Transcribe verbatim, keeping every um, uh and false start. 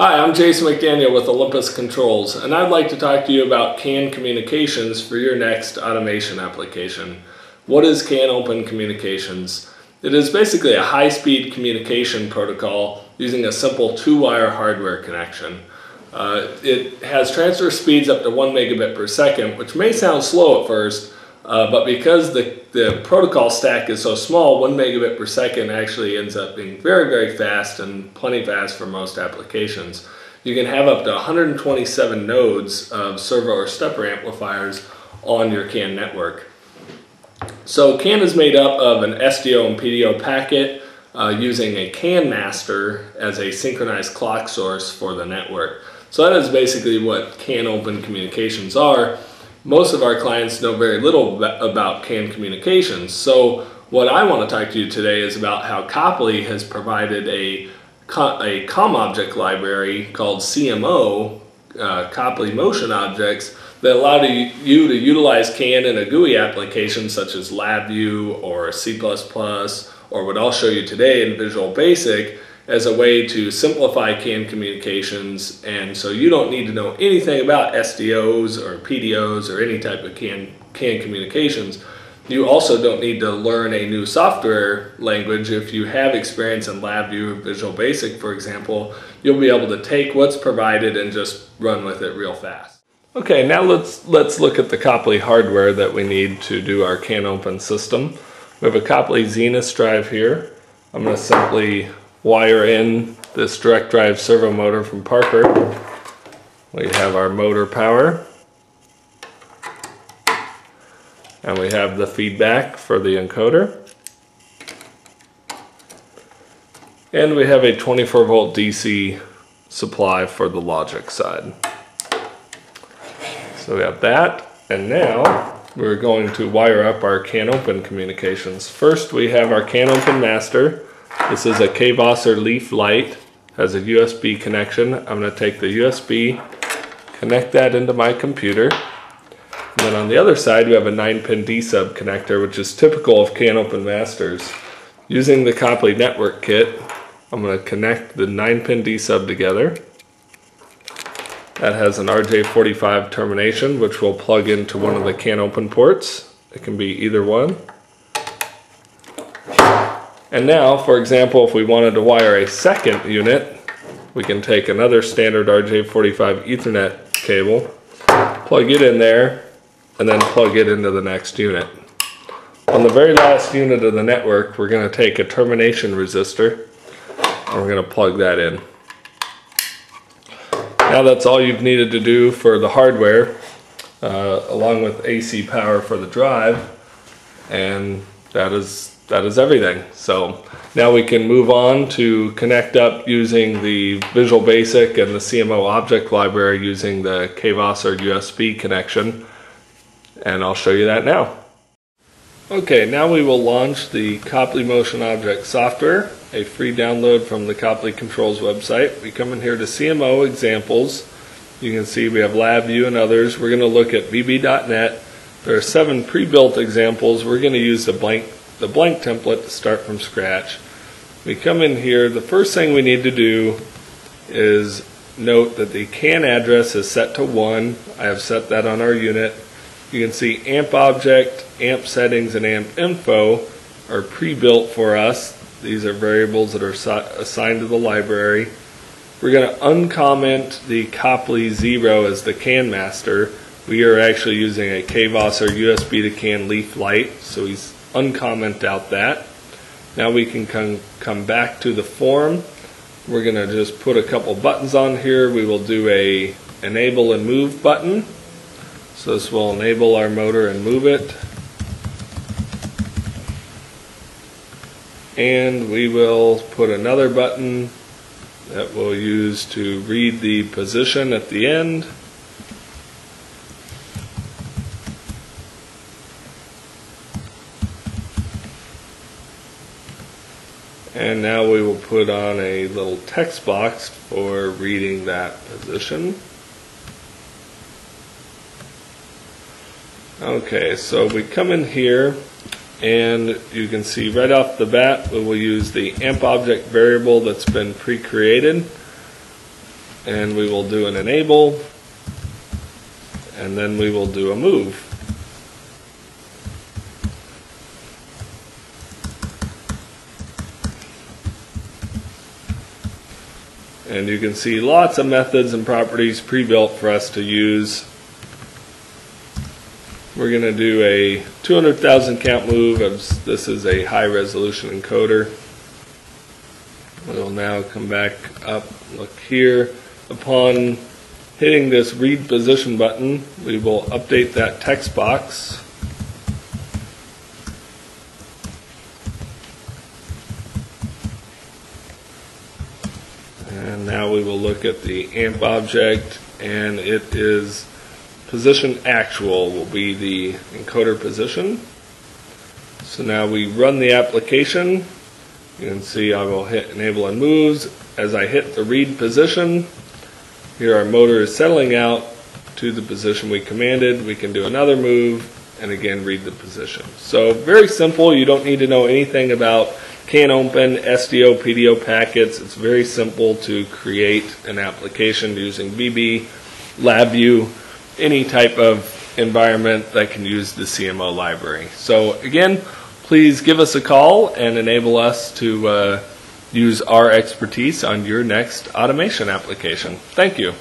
Hi, I'm Jason McDaniel with Olympus Controls, and I'd like to talk to you about CAN communications for your next automation application. What is CANopen communications? It is basically a high-speed communication protocol using a simple two-wire hardware connection. Uh, it has transfer speeds up to one megabit per second, which may sound slow at first, uh, but because the, the protocol stack is so small, one megabit per second actually ends up being very, very fast and plenty fast for most applications. You can have up to one hundred twenty-seven nodes of servo or stepper amplifiers on your CAN network. So CAN is made up of an S D O and P D O packet uh, using a CAN master as a synchronized clock source for the network. So that is basically what CANopen communications are. Most of our clients know very little about CAN communications. So what I want to talk to you today is about how Copley has provided a, a COM object library called C M O, uh, Copley Motion Objects, that allow you to utilize CAN in a G U I application such as LabVIEW or C plus plus, or what I'll show you today in Visual Basic, as a way to simplify CAN communications, and so you don't need to know anything about S D Os or P D Os or any type of CAN, CAN communications. You also don't need to learn a new software language. If you have experience in LabVIEW or Visual Basic, for example, you'll be able to take what's provided and just run with it real fast. Okay, now let's let's look at the Copley hardware that we need to do our CANopen system. We have a Copley Zenus drive here. I'm going to simply wire in this direct drive servo motor from Parker. We have our motor power, and we have the feedback for the encoder, and we have a twenty-four volt D C supply for the logic side. So we have that, and now we're going to wire up our CANopen communications. First, we have our CANopen master. This is a Kvaser Leaf Lite, has a U S B connection. I'm going to take the U S B, connect that into my computer. And then on the other side, we have a nine pin D-Sub connector, which is typical of CANopen masters. Using the Copley Network Kit, I'm going to connect the nine pin D-Sub together. That has an R J forty-five termination, which will plug into one of the CANopen ports. It can be either one. And now, for example, if we wanted to wire a second unit, we can take another standard R J forty-five Ethernet cable, plug it in there, and then plug it into the next unit. On the very last unit of the network, we're going to take a termination resistor, and we're going to plug that in. Now that's all you've needed to do for the hardware, uh, along with A C power for the drive, and that is that is everything. So now we can move on to connect up using the Visual Basic and the C M O object library using the Kvaser U S B connection, and I'll show you that now. Okay, now we will launch the Copley Motion Object software, a free download from the Copley Controls website. We come in here to C M O examples. You can see we have LabVIEW and others. We're going to look at V B dot net. There are seven pre-built examples. We're going to use the blank, the blank template to start from scratch. We come in here. The first thing we need to do is note that the CAN address is set to one. I have set that on our unit. You can see amp object, amp settings, and amp info are pre-built for us. These are variables that are assigned to the library. We're going to uncomment the Copley zero as the CAN master. We are actually using a Kvaser U S B to CAN Leaf Lite, so we uncomment out that. Now we can come, come back to the form. We're going to just put a couple buttons on here. We will do a enable and move button. So this will enable our motor and move it. And we will put another button that we'll use to read the position at the end. And now we will put on a little text box for reading that position. Okay, so we come in here, and you can see right off the bat we will use the amp object variable that's been pre-created. and we will do an enable, and then we will do a move. And you can see lots of methods and properties pre-built for us to use. We're going to do a two hundred thousand count move. This is a high resolution encoder. We'll now come back up, look here. Upon hitting this read position button, we will update that text box. And now we will look at the amp object, and it is position actual will be the encoder position. So now we run the application. You can see I will hit enable and moves. As I hit the read position, here our motor is settling out to the position we commanded. We can do another move and again read the position. So very simple. You don't need to know anything about CANopen, S D O, P D O packets. It's very simple to create an application using V B, LabVIEw, any type of environment that can use the C M O library. So again, please give us a call and enable us to uh, use our expertise on your next automation application. Thank you.